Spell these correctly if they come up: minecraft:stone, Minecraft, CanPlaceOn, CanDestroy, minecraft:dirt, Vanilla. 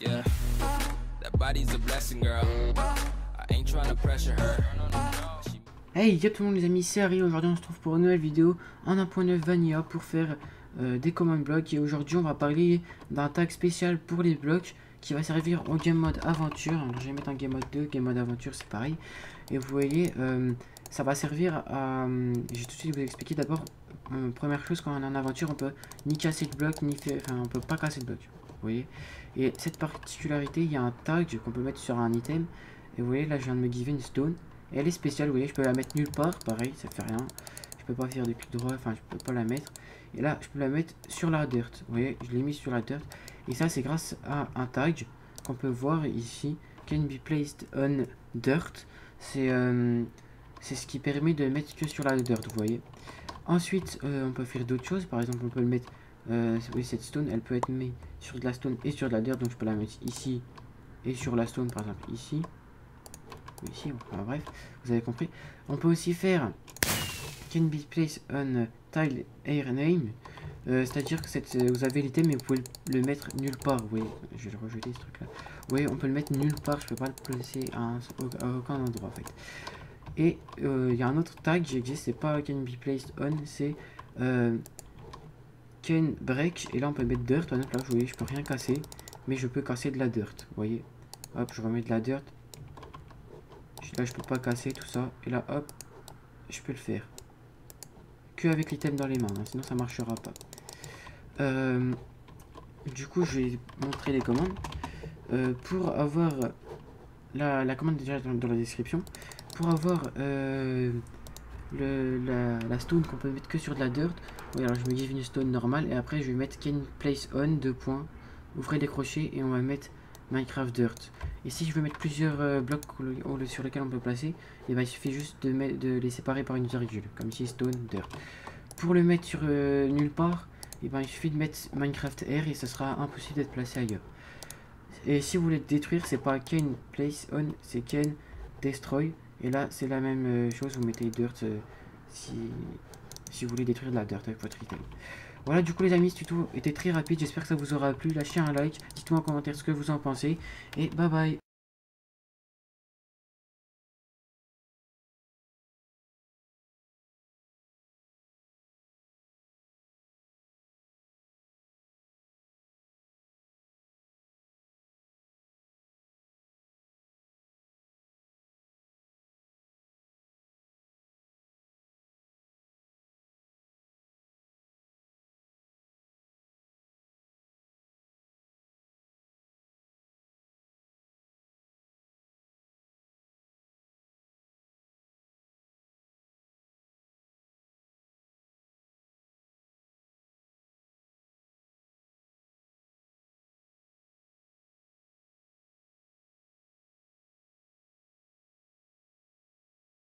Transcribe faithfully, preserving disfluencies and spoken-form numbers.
Yeah, that body's a blessing, girl. I ain't trying to pressure her. Hey, yo tout le monde les amis, c'est Harry. Aujourd'hui on se trouve pour une nouvelle vidéo en un point neuf Vanilla pour faire euh, des command blocks. Et aujourd'hui on va parler d'un tag spécial pour les blocs qui va servir en game mode aventure. Alors, je vais mettre en game mode deux, game mode aventure c'est pareil. Et vous voyez, euh, ça va servir à... J'ai tout de suite vous expliquer d'abord, euh, première chose, quand on est en aventure on peut ni casser de bloc, ni faire... Enfin on peut pas casser de bloc, vous voyez. Et cette particularité, il y a un tag qu'on peut mettre sur un item. Et vous voyez là je viens de me giver une stone. Elle est spéciale, vous voyez, je peux la mettre nulle part, pareil, ça fait rien. Je peux pas faire de clic droit, enfin, je peux pas la mettre. Et là, je peux la mettre sur la dirt, vous voyez, je l'ai mis sur la dirt. Et ça, c'est grâce à un tag qu'on peut voir ici, can be placed on dirt. C'est euh, c'est ce qui permet de mettre que sur la dirt, vous voyez. Ensuite, euh, on peut faire d'autres choses, par exemple, on peut le mettre, euh, vous voyez, cette stone, elle peut être mise sur de la stone et sur de la dirt, donc je peux la mettre ici et sur la stone, par exemple, ici. Ici, enfin, bref, vous avez compris. On peut aussi faire can be placed on tile air name, euh, c'est à dire que cette, vous avez l'item mais vous pouvez le, le mettre nulle part. Vous voyez, je vais le rejeter ce truc là. Vous voyez, on peut le mettre nulle part, je peux pas le placer à, un, à aucun endroit en fait. Et il euh, y a un autre tag qui existe, c'est pas can be placed on, c'est euh, can break. Et là, on peut mettre dirt. Par exemple, là, vous voyez, je peux rien casser, mais je peux casser de la dirt. Vous voyez, hop, je remets de la dirt. Là je peux pas casser tout ça et là hop je peux le faire que avec l'item dans les mains, hein, sinon ça marchera pas. Euh, du coup je vais montrer les commandes. Euh, pour avoir la, la commande déjà dans, dans la description, pour avoir euh, le, la, la stone qu'on peut mettre que sur de la dirt. Oui, alors je me give une stone normale et après je vais mettre can place on deux points, ouvrez les crochets et on va mettre Minecraft dirt. Et si je veux mettre plusieurs euh, blocs sur lesquels on peut placer, et ben il suffit juste de, mettre, de les séparer par une virgule, comme ici stone dirt. Pour le mettre sur euh, nulle part, et ben il suffit de mettre Minecraft air et ce sera impossible d'être placé ailleurs. Et si vous voulez détruire, c'est pas can place on, c'est can destroy. Et là c'est la même chose, vous mettez dirt euh, si si vous voulez détruire de la dirt avec votre item. Voilà, du coup les amis, ce tuto était très rapide, j'espère que ça vous aura plu, lâchez un like, dites-moi en commentaire ce que vous en pensez, et bye bye.